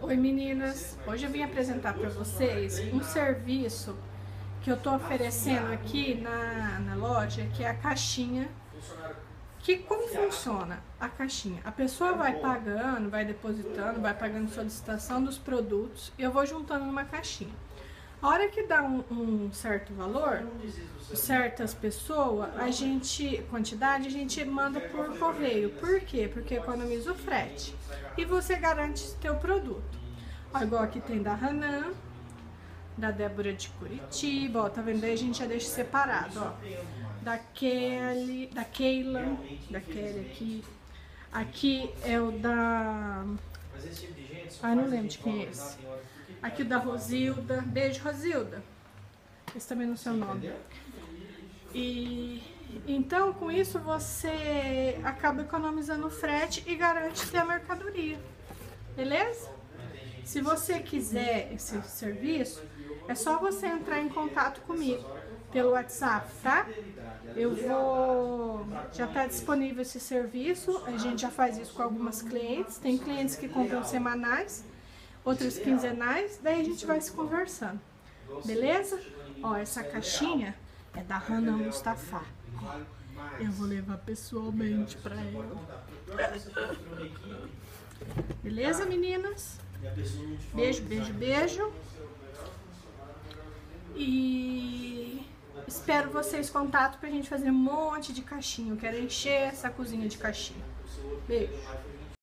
Oi meninas, hoje eu vim apresentar para vocês um serviço que eu estou oferecendo aqui na loja, que é a caixinha. Como funciona a caixinha? A pessoa vai pagando, vai depositando, vai pagando solicitação dos produtos e eu vou juntando numa caixinha. A hora que dá um certo valor, certas pessoas, a quantidade a gente manda por correio. Por quê? Porque economiza o frete. E você garante o teu produto. Ó, igual aqui tem da Hanan, da Débora de Curitiba, ó, tá vendo? Aí a gente já deixa separado, ó. Da Keila aqui. Aqui é o da... Ah, não lembro de quem é esse. Aqui da Rosilda. Beijo, Rosilda. Esse também não é o seu nome. E então, com isso, você acaba economizando o frete e garante ter a mercadoria. Beleza? Se você quiser esse serviço, é só você entrar em contato comigo pelo WhatsApp, tá? Já tá disponível esse serviço, a gente já faz isso com algumas clientes, tem clientes que compram semanais, outras quinzenais, daí a gente vai se conversando, beleza? Ó, essa caixinha é da Hanan Mustafa, eu vou levar pessoalmente pra ela. Beleza, meninas? Beijo, beijo, beijo. E espero vocês contato pra gente fazer um monte de caixinha. Eu quero encher essa cozinha de caixinha. Beijo.